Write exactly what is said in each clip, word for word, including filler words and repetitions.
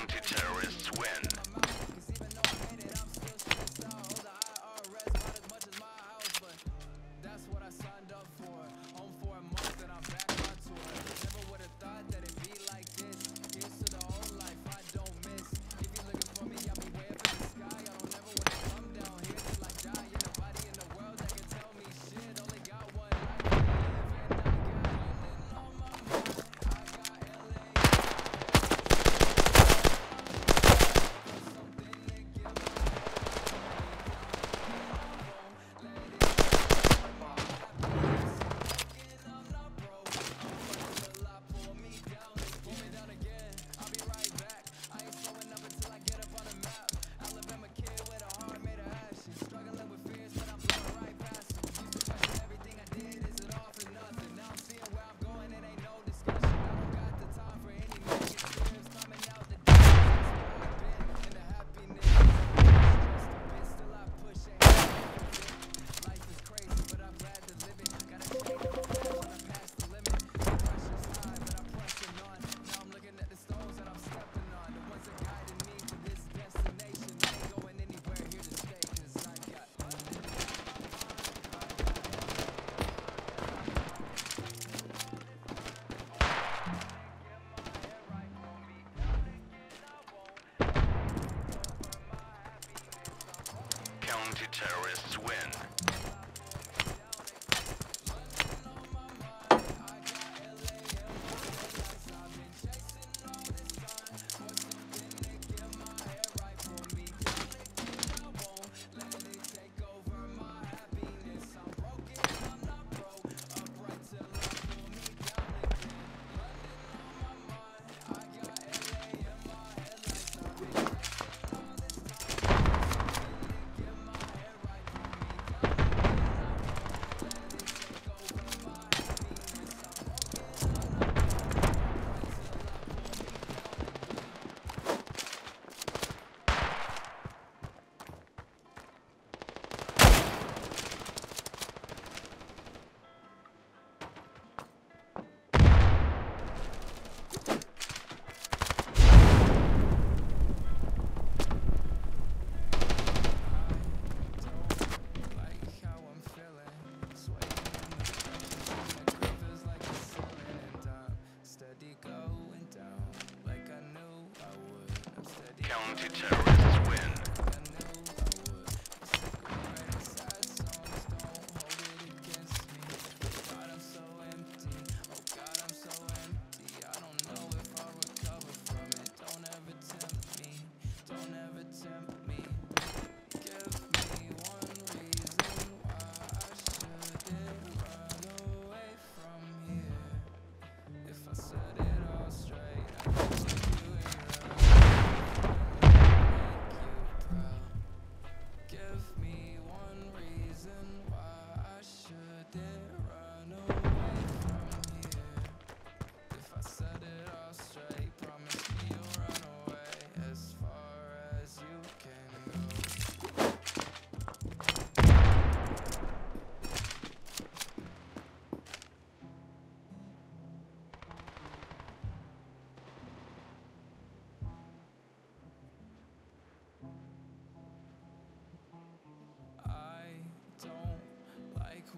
anti-terrorists win. Terrorists win. Anti-terrorists win.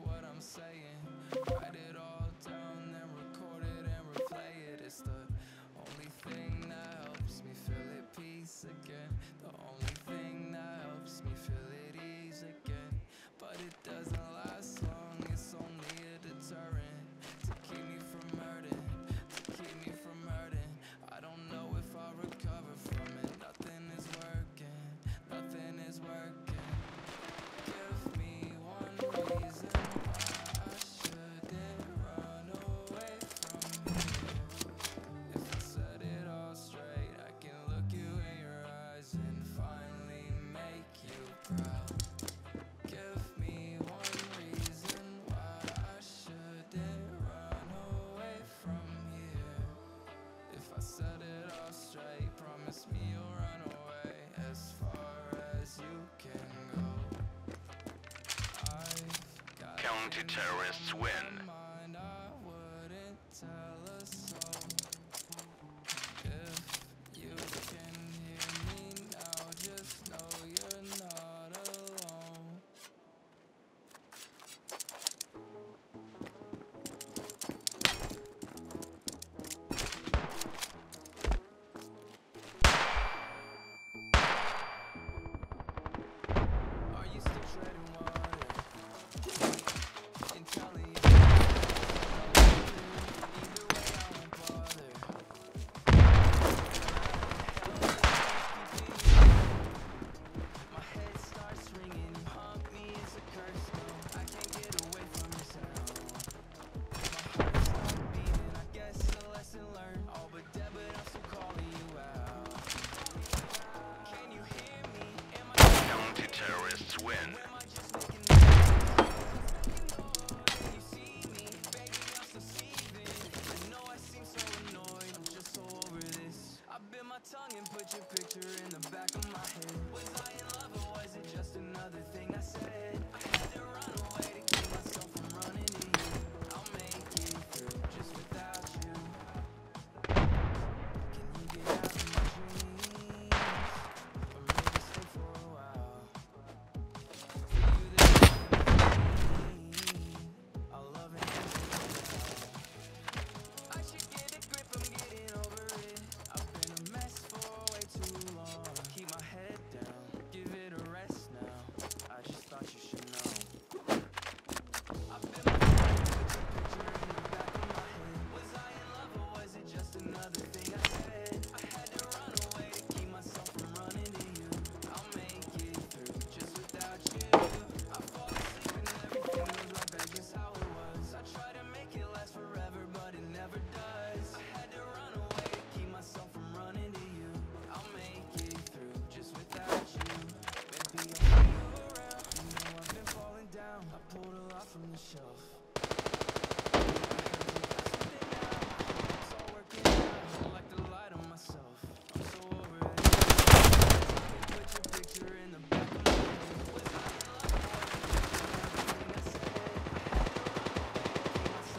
What I'm saying, write it all down and record it and replay it. It's the only thing that helps me feel at peace again. The only thing that helps me feel at ease again. But it doesn't last long, it's only a deterrent to keep me from hurting, to keep me from hurting. I don't know if I'll recover from it. Nothing is working, nothing is working. Give me one reason. Anti-terrorists win. If you can tongue and put your picture in the back of my head. Was I in love or was it just another thing I said? I had to run away to keep myself from running in. I'll make it through just without you. Can you get out of my dreams? Or maybe stay for a while. For you this is me. I'll love and answer. I should get a grip, I'm getting over it. I've been a mess for way too long. Keep my head down, give it a rest now. I just thought you should know. I've been a picture in the back of my head. Was I in love or was it just another thing I said? I had to run away to keep myself from running to you. I'll make it through just without you. I fall asleep and everything was right back just how it was. I try to make it last forever, but it never does. I had to run away to keep myself from running to you. I'll make it through just without you. Maybe I'll see you around. You know I've been falling down. I pulled a lot from the shelf. It's all working out. I like to lie to myself. I'm so over it. Put your picture in the back of my head. Was I in love or was it just another thing I said? Myself from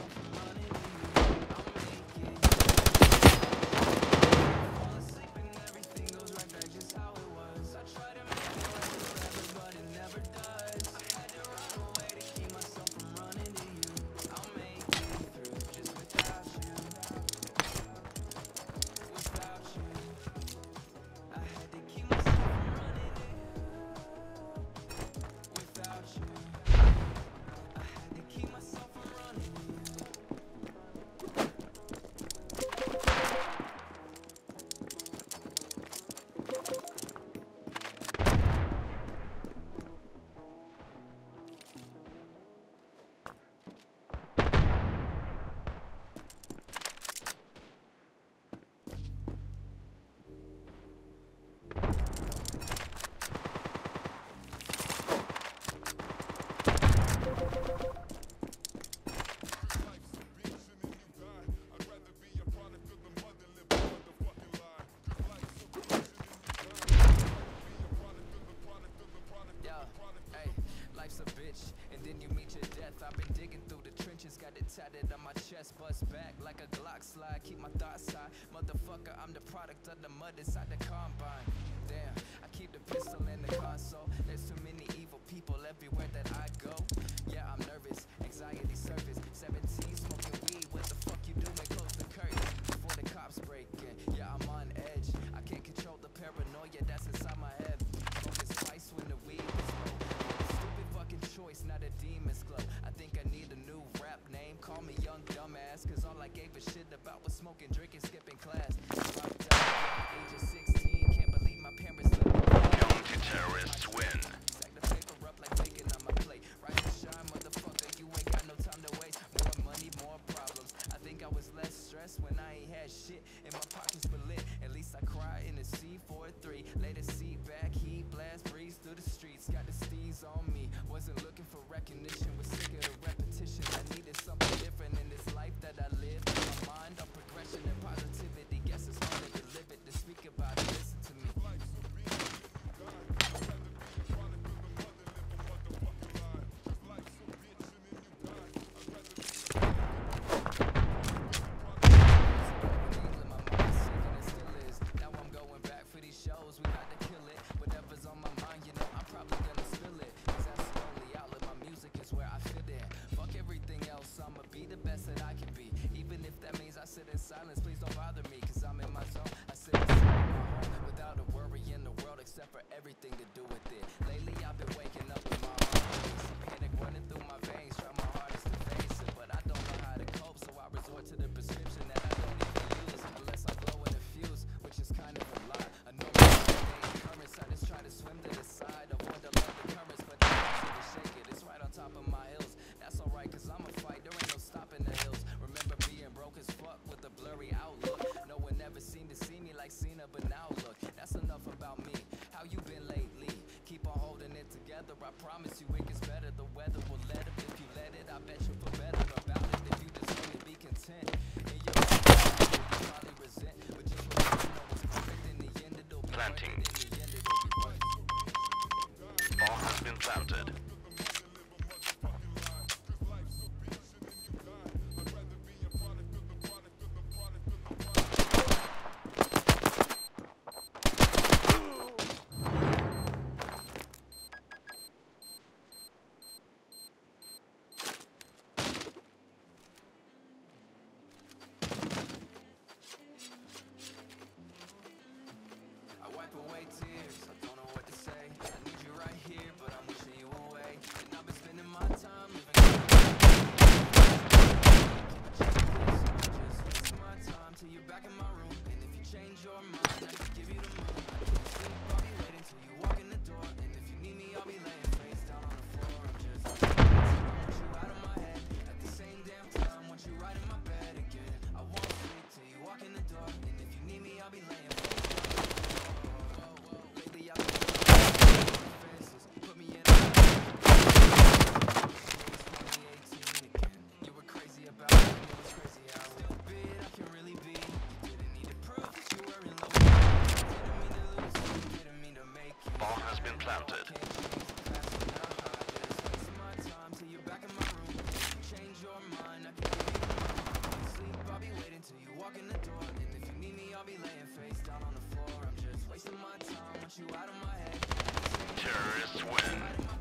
running to you. I'll make it. Fall asleep and everything goes right back just how it was. I try to make it last forever, but it never does. I had to run away to keep myself from running to you. I'll make it through just without you. Without you, I had to keep myself from running to you. Without you, I had to keep myself from running to you. A bitch, and then you meet your death. I've been digging through the trenches, got it tatted on my chest, bust back like a Glock slide. Keep my thoughts high, motherfucker. I'm the product of the mud inside the combine. Damn, I keep the pistol in the console. There's too many evil people everywhere that I go. Yeah, I'm nervous, anxiety surface. seventeen smoking weed. What the fuck you doing? Close the curtain before the cops break in. Yeah, I'm on edge. I can't control the paranoia that's inside my head. Smoking spice when the weed is low. Choice, not a demon's glow. I think I need a new rap name. Call me Young Dumbass, cause all I gave a shit about was smoking, drinking, skipping class. Age of sixteen, can't believe my parents let me go. Young terrorists win. Sack the paper up like bacon on my plate. Rise and shine, motherfucker, you ain't got no time to waste. More money, more problems. I think I was less stressed when I ain't had shit and my pockets were lit. At least I cried in a C forty-three. Lay the seat back, heat blast, breeze through the streets. Got the steez on me. Wasn't looking for recognition, was sick of the repetition. I needed something different in this life that I live. My mind on progression and positivity. Guess it's hard to live it, to speak about it. Listen to me. I promise you it gets better, the weather will let up. If you let it, I bet you'll feel better about it. If you just want to be content, and you'll probably resent, but just remember, no one's perfect in Terrorists win.